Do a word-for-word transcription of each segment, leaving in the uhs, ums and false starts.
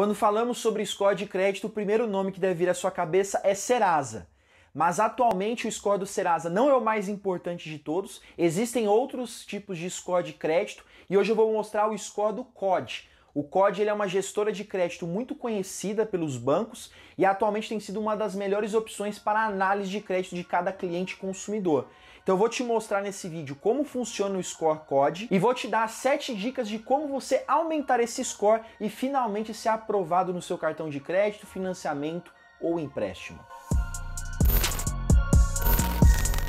Quando falamos sobre score de crédito, o primeiro nome que deve vir à sua cabeça é Serasa. Mas atualmente o score do Serasa não é o mais importante de todos, existem outros tipos de score de crédito e hoje eu vou mostrar o score do Quod. O Quod ele é uma gestora de crédito muito conhecida pelos bancos e atualmente tem sido uma das melhores opções para a análise de crédito de cada cliente consumidor. Então eu vou te mostrar nesse vídeo como funciona o score Quod e vou te dar sete dicas de como você aumentar esse score e finalmente ser aprovado no seu cartão de crédito, financiamento ou empréstimo.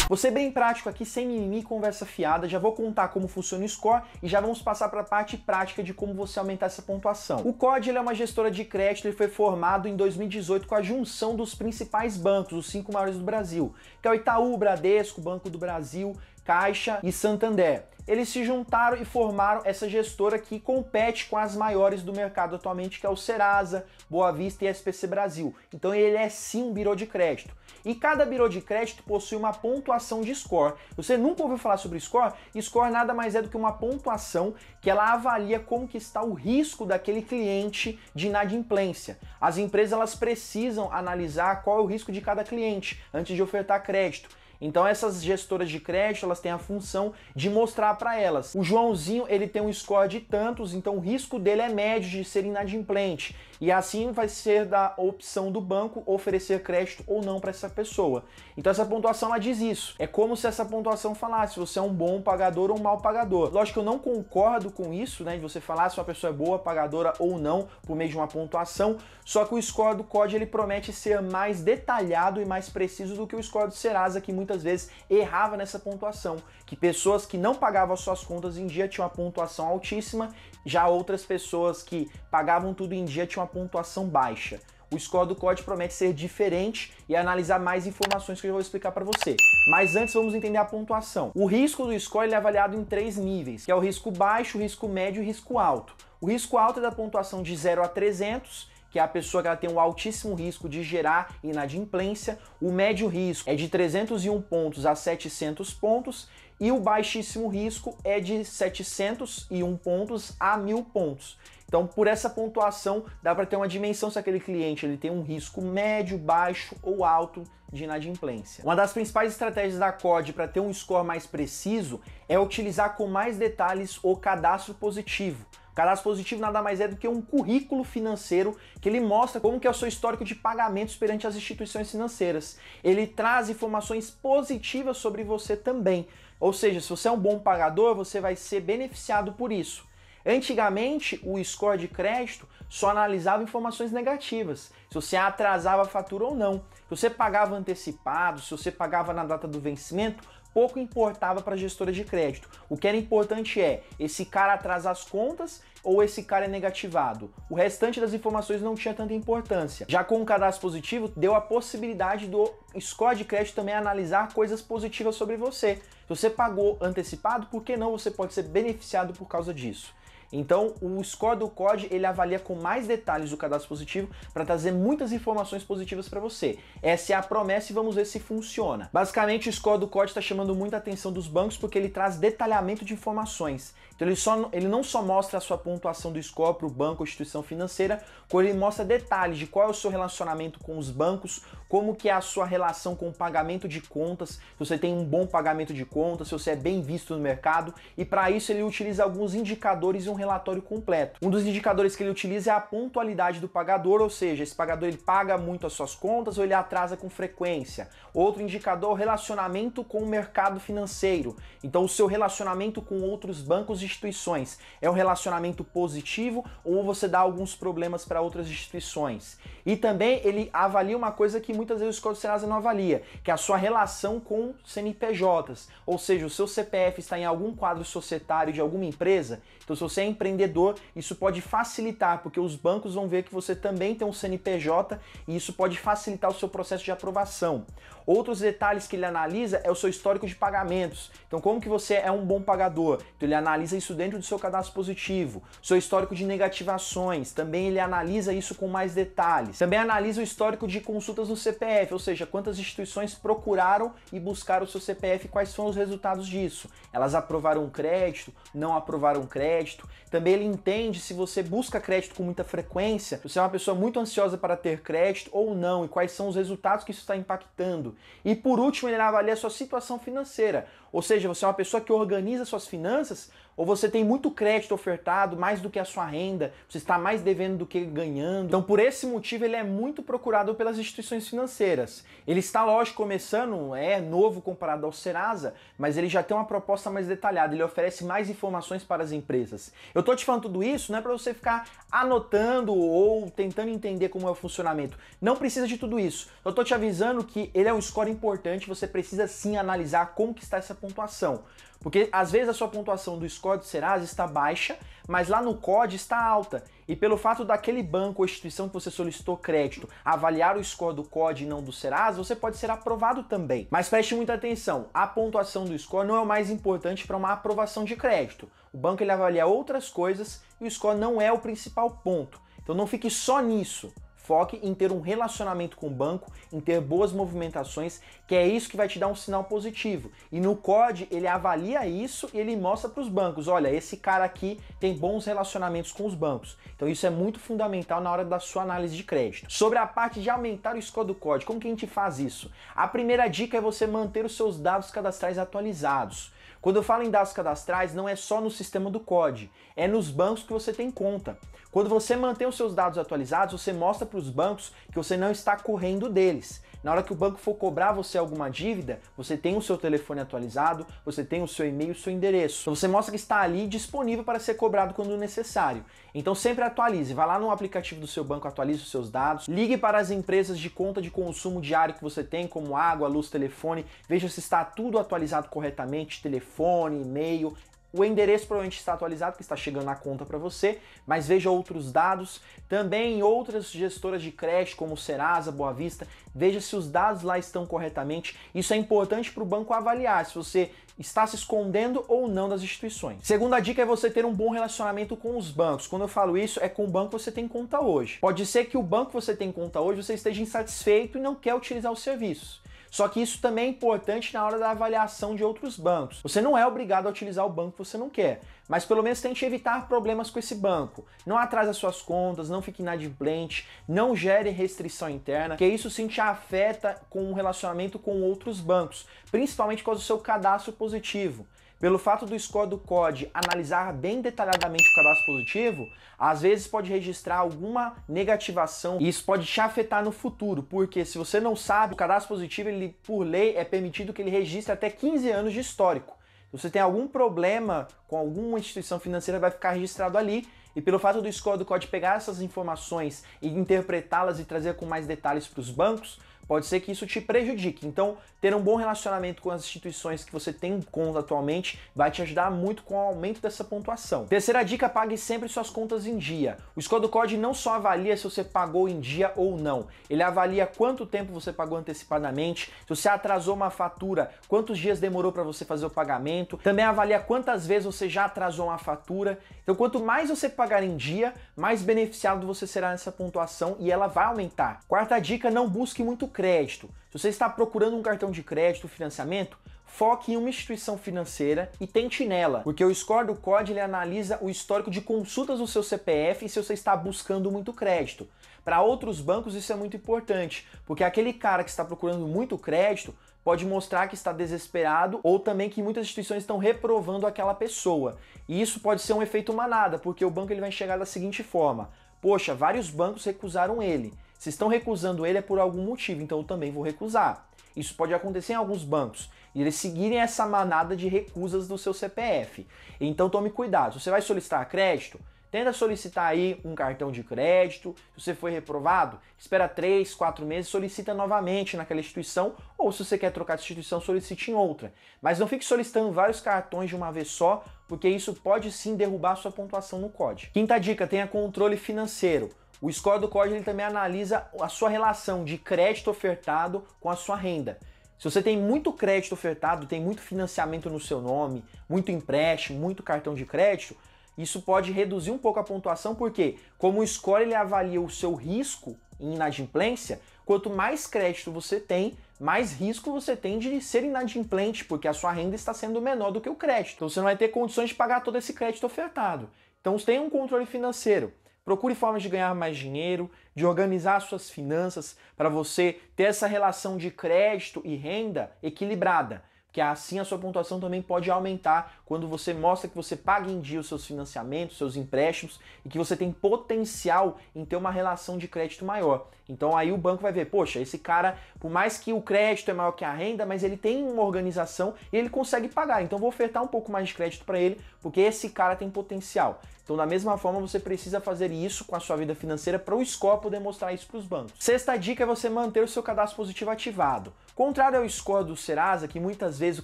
Vou ser bem prático aqui, sem mimimi, conversa fiada, já vou contar como funciona o score e já vamos passar para a parte prática de como você aumentar essa pontuação. O Quod ele é uma gestora de crédito, ele foi formado em dois mil e dezoito com a junção dos principais bancos, os cinco maiores do Brasil, que é o Itaú, Bradesco, Banco do Brasil, Caixa e Santander. Eles se juntaram e formaram essa gestora que compete com as maiores do mercado atualmente, que é o Serasa, Boa Vista e S P C Brasil. Então ele é sim um birô de crédito. E cada birô de crédito possui uma pontuação de score. Você nunca ouviu falar sobre score? Score nada mais é do que uma pontuação que ela avalia como que está o risco daquele cliente de inadimplência. As empresas elas precisam analisar qual é o risco de cada cliente antes de ofertar crédito. Então essas gestoras de crédito, elas têm a função de mostrar para elas. O Joãozinho, ele tem um score de tantos, então o risco dele é médio de ser inadimplente. E assim vai ser da opção do banco oferecer crédito ou não para essa pessoa. Então essa pontuação, ela diz isso. É como se essa pontuação falasse, você é um bom pagador ou um mau pagador. Lógico que eu não concordo com isso, né, de você falar se uma pessoa é boa, pagadora ou não, por meio de uma pontuação. Só que o score do Quod, ele promete ser mais detalhado e mais preciso do que o score do Serasa, que muitas muitas vezes errava nessa pontuação, que pessoas que não pagavam as suas contas em dia tinham uma pontuação altíssima, já outras pessoas que pagavam tudo em dia tinham uma pontuação baixa. O score do Quod promete ser diferente e analisar mais informações que eu vou explicar para você. Mas antes vamos entender a pontuação. O risco do score ele é avaliado em três níveis, que é o risco baixo, o risco médio e o risco alto. O risco alto é da pontuação de zero a trezentos, que é a pessoa que ela tem um altíssimo risco de gerar inadimplência, o médio risco é de trezentos e um pontos a setecentos pontos, e o baixíssimo risco é de setecentos e um pontos a mil pontos. Então, por essa pontuação, dá para ter uma dimensão se aquele cliente ele tem um risco médio, baixo ou alto de inadimplência. Uma das principais estratégias da Quod para ter um score mais preciso é utilizar com mais detalhes o cadastro positivo. O cadastro positivo nada mais é do que um currículo financeiro que ele mostra como que é o seu histórico de pagamentos perante as instituições financeiras. Ele traz informações positivas sobre você também. Ou seja, se você é um bom pagador, você vai ser beneficiado por isso. Antigamente, o score de crédito só analisava informações negativas, se você atrasava a fatura ou não. Se você pagava antecipado, se você pagava na data do vencimento, pouco importava para a gestora de crédito. O que era importante é, esse cara atrasa as contas ou esse cara é negativado. O restante das informações não tinha tanta importância. Já com o cadastro positivo, deu a possibilidade do score de crédito também analisar coisas positivas sobre você. Se você pagou antecipado, por que não você pode ser beneficiado por causa disso? Então, o score do Quod, ele avalia com mais detalhes o cadastro positivo para trazer muitas informações positivas para você. Essa é a promessa e vamos ver se funciona. Basicamente, o score do Quod está chamando muita atenção dos bancos porque ele traz detalhamento de informações. Então, ele, só, ele não só mostra a sua pontuação do score para o banco ou instituição financeira, como ele mostra detalhes de qual é o seu relacionamento com os bancos, como que é a sua relação com o pagamento de contas, se você tem um bom pagamento de contas, se você é bem visto no mercado. E para isso, ele utiliza alguns indicadores e um relatório completo. Um dos indicadores que ele utiliza é a pontualidade do pagador, ou seja, esse pagador ele paga muito as suas contas ou ele atrasa com frequência. Outro indicador, relacionamento com o mercado financeiro. Então o seu relacionamento com outros bancos e instituições é um relacionamento positivo ou você dá alguns problemas para outras instituições. E também ele avalia uma coisa que muitas vezes o score do Serasa não avalia, que é a sua relação com C N P Js, ou seja, o seu C P F está em algum quadro societário de alguma empresa, então se você é empreendedor, isso pode facilitar, porque os bancos vão ver que você também tem um C N P J e isso pode facilitar o seu processo de aprovação. Outros detalhes que ele analisa é o seu histórico de pagamentos, então como que você é um bom pagador, então ele analisa isso dentro do seu cadastro positivo. Seu histórico de negativações, também ele analisa isso com mais detalhes. Também analisa o histórico de consultas no C P F, ou seja, quantas instituições procuraram e buscaram o seu C P F, quais foram os resultados disso. Elas aprovaram crédito, não aprovaram crédito. Também ele entende se você busca crédito com muita frequência, se você é uma pessoa muito ansiosa para ter crédito ou não, e quais são os resultados que isso está impactando. E por último, ele avalia a sua situação financeira, ou seja, você é uma pessoa que organiza suas finanças, ou você tem muito crédito ofertado, mais do que a sua renda, você está mais devendo do que ganhando. Então, por esse motivo, ele é muito procurado pelas instituições financeiras. Ele está, lógico, começando, é novo comparado ao Serasa, mas ele já tem uma proposta mais detalhada, ele oferece mais informações para as empresas. Eu tô te falando tudo isso, não é para você ficar anotando ou tentando entender como é o funcionamento. Não precisa de tudo isso. Eu tô te avisando que ele é um score importante, você precisa sim analisar como que está essa pontuação. Porque às vezes a sua pontuação do score do Serasa está baixa, mas lá no C O D está alta. E pelo fato daquele banco ou instituição que você solicitou crédito avaliar o score do C O D e não do Serasa, você pode ser aprovado também. Mas preste muita atenção, a pontuação do score não é o mais importante para uma aprovação de crédito. O banco ele avalia outras coisas e o score não é o principal ponto. Então não fique só nisso. Foque em ter um relacionamento com o banco, em ter boas movimentações, que é isso que vai te dar um sinal positivo. E no C O D ele avalia isso e ele mostra para os bancos, olha, esse cara aqui tem bons relacionamentos com os bancos. Então isso é muito fundamental na hora da sua análise de crédito. Sobre a parte de aumentar o score do C O D, como que a gente faz isso? A primeira dica é você manter os seus dados cadastrais atualizados. Quando eu falo em dados cadastrais, não é só no sistema do C O D, é nos bancos que você tem conta. Quando você mantém os seus dados atualizados, você mostra para os bancos que você não está correndo deles. Na hora que o banco for cobrar você alguma dívida, você tem o seu telefone atualizado, você tem o seu e-mail, o seu endereço. Então você mostra que está ali disponível para ser cobrado quando necessário. Então sempre atualize, vá lá no aplicativo do seu banco, atualize os seus dados, ligue para as empresas de conta de consumo diário que você tem, como água, luz, telefone, veja se está tudo atualizado corretamente, telefone, e-mail. O endereço provavelmente está atualizado, que está chegando na conta para você, mas veja outros dados. Também em outras gestoras de crédito, como Serasa, Boa Vista, veja se os dados lá estão corretamente. Isso é importante para o banco avaliar se você está se escondendo ou não das instituições. Segunda dica é você ter um bom relacionamento com os bancos. Quando eu falo isso, é com o banco que você tem conta hoje. Pode ser que o banco que você tem conta hoje, você esteja insatisfeito e não quer utilizar os serviços. Só que isso também é importante na hora da avaliação de outros bancos. Você não é obrigado a utilizar o banco que você não quer, mas pelo menos tente evitar problemas com esse banco. Não atrase as suas contas, não fique inadimplente, não gere restrição interna, que isso sim te afeta com o relacionamento com outros bancos, principalmente por causa do seu cadastro positivo. Pelo fato do score do C O D analisar bem detalhadamente o cadastro positivo, às vezes pode registrar alguma negativação e isso pode te afetar no futuro, porque se você não sabe, o cadastro positivo, ele, por lei, é permitido que ele registre até quinze anos de histórico. Se você tem algum problema com alguma instituição financeira, vai ficar registrado ali. E pelo fato do score do C O D pegar essas informações e interpretá-las e trazer com mais detalhes para os bancos, pode ser que isso te prejudique. Então, ter um bom relacionamento com as instituições que você tem conta atualmente vai te ajudar muito com o aumento dessa pontuação. Terceira dica, pague sempre suas contas em dia. O score do C O D não só avalia se você pagou em dia ou não, ele avalia quanto tempo você pagou antecipadamente, se você atrasou uma fatura, quantos dias demorou para você fazer o pagamento, também avalia quantas vezes você já atrasou uma fatura. Então, quanto mais você pagar em dia, mais beneficiado você será nessa pontuação e ela vai aumentar. Quarta dica, não busque muito crédito. Se você está procurando um cartão de crédito, financiamento, foque em uma instituição financeira e tente nela, porque o score do C O D ele analisa o histórico de consultas do seu C P F e se você está buscando muito crédito. Para outros bancos isso é muito importante, porque aquele cara que está procurando muito crédito pode mostrar que está desesperado ou também que muitas instituições estão reprovando aquela pessoa. E isso pode ser um efeito manada, porque o banco ele vai chegar da seguinte forma: poxa, vários bancos recusaram ele. Se estão recusando ele é por algum motivo, então eu também vou recusar. Isso pode acontecer em alguns bancos, e eles seguirem essa manada de recusas do seu C P F. Então tome cuidado, se você vai solicitar crédito, tenta solicitar aí um cartão de crédito, se você foi reprovado, espera três, quatro meses, solicita novamente naquela instituição, ou se você quer trocar de instituição, solicite em outra. Mas não fique solicitando vários cartões de uma vez só, porque isso pode sim derrubar sua pontuação no C O D. Quinta dica, tenha controle financeiro. O score do C O D ele também analisa a sua relação de crédito ofertado com a sua renda. Se você tem muito crédito ofertado, tem muito financiamento no seu nome, muito empréstimo, muito cartão de crédito, isso pode reduzir um pouco a pontuação, porque como o score ele avalia o seu risco em inadimplência, quanto mais crédito você tem, mais risco você tem de ser inadimplente, porque a sua renda está sendo menor do que o crédito. Então você não vai ter condições de pagar todo esse crédito ofertado. Então tenha um controle financeiro. Procure formas de ganhar mais dinheiro, de organizar suas finanças, para você ter essa relação de crédito e renda equilibrada, porque assim a sua pontuação também pode aumentar quando você mostra que você paga em dia os seus financiamentos, seus empréstimos, e que você tem potencial em ter uma relação de crédito maior. Então aí o banco vai ver, poxa, esse cara, por mais que o crédito é maior que a renda, mas ele tem uma organização e ele consegue pagar, então vou ofertar um pouco mais de crédito para ele, porque esse cara tem potencial. Então da mesma forma você precisa fazer isso com a sua vida financeira para o score poder mostrar isso para os bancos. Sexta dica é você manter o seu cadastro positivo ativado. Contrário ao score do Serasa, que muitas vezes o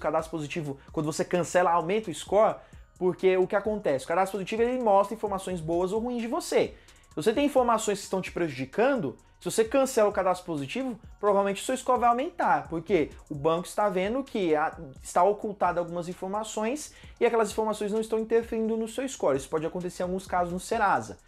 cadastro positivo, quando você cancela, aumenta o score, porque o que acontece? O cadastro positivo ele mostra informações boas ou ruins de você. Se você tem informações que estão te prejudicando, se você cancela o cadastro positivo, provavelmente o seu score vai aumentar, porque o banco está vendo que está ocultada algumas informações e aquelas informações não estão interferindo no seu score. Isso pode acontecer em alguns casos no Serasa.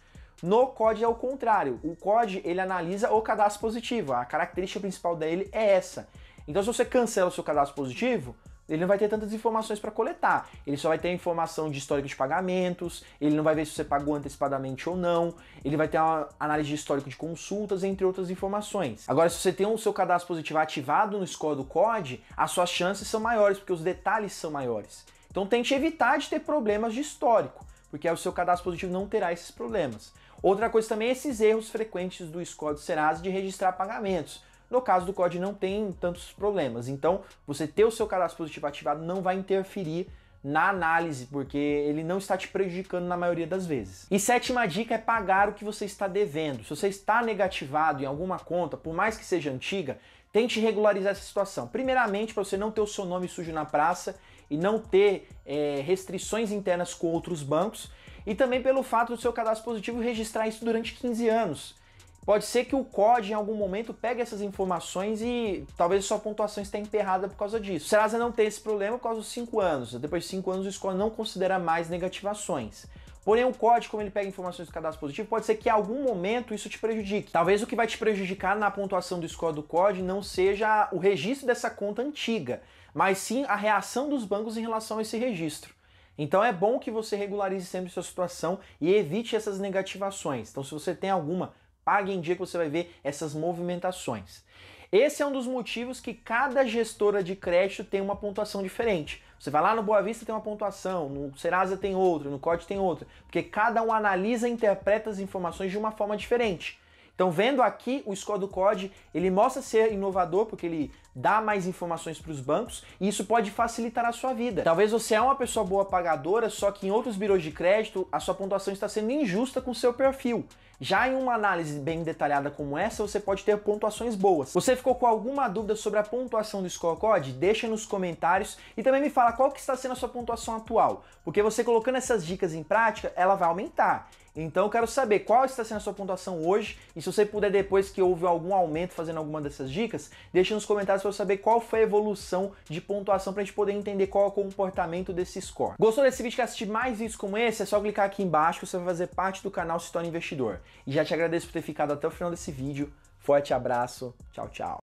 No Quod é o contrário. O Quod ele analisa o cadastro positivo. A característica principal dele é essa. Então, se você cancela o seu cadastro positivo, ele não vai ter tantas informações para coletar. Ele só vai ter informação de histórico de pagamentos, ele não vai ver se você pagou antecipadamente ou não, ele vai ter uma análise de histórico de consultas, entre outras informações. Agora, se você tem o seu cadastro positivo ativado no score do Quod, as suas chances são maiores, porque os detalhes são maiores. Então, tente evitar de ter problemas de histórico, porque o seu cadastro positivo não terá esses problemas. Outra coisa também é esses erros frequentes do score do Serasa de registrar pagamentos. No caso do Quod não tem tantos problemas, então você ter o seu cadastro positivo ativado não vai interferir na análise, porque ele não está te prejudicando na maioria das vezes. E sétima dica é pagar o que você está devendo. Se você está negativado em alguma conta, por mais que seja antiga, tente regularizar essa situação. Primeiramente, para você não ter o seu nome sujo na praça e não ter é, restrições internas com outros bancos, e também pelo fato do seu cadastro positivo registrar isso durante quinze anos. Pode ser que o Quod em algum momento pegue essas informações e talvez sua pontuação esteja emperrada por causa disso. O Serasa não tem esse problema por causa dos cinco anos. Depois de cinco anos o score não considera mais negativações. Porém o Quod, como ele pega informações do cadastro positivo, pode ser que em algum momento isso te prejudique. Talvez o que vai te prejudicar na pontuação do score do Quod não seja o registro dessa conta antiga, mas sim a reação dos bancos em relação a esse registro. Então é bom que você regularize sempre a sua situação e evite essas negativações. Então se você tem alguma, pague em dia que você vai ver essas movimentações. Esse é um dos motivos que cada gestora de crédito tem uma pontuação diferente. Você vai lá no Boa Vista tem uma pontuação, no Serasa tem outra, no Quod tem outra, porque cada um analisa e interpreta as informações de uma forma diferente. Então vendo aqui o score do Quod, ele mostra ser inovador porque ele dá mais informações para os bancos e isso pode facilitar a sua vida. Talvez você é uma pessoa boa pagadora, só que em outros birôs de crédito a sua pontuação está sendo injusta com o seu perfil. Já em uma análise bem detalhada como essa, você pode ter pontuações boas. Você ficou com alguma dúvida sobre a pontuação do score Quod? Deixa nos comentários e também me fala qual que está sendo a sua pontuação atual, porque você colocando essas dicas em prática, ela vai aumentar. Então eu quero saber qual está sendo a sua pontuação hoje e se você puder, depois que houve algum aumento fazendo alguma dessas dicas, deixa nos comentários para eu saber qual foi a evolução de pontuação para a gente poder entender qual é o comportamento desse score. Gostou desse vídeo? Quer assistir mais vídeos como esse? É só clicar aqui embaixo que você vai fazer parte do canal Se Torne Investidor. E já te agradeço por ter ficado até o final desse vídeo. Forte abraço, tchau, tchau.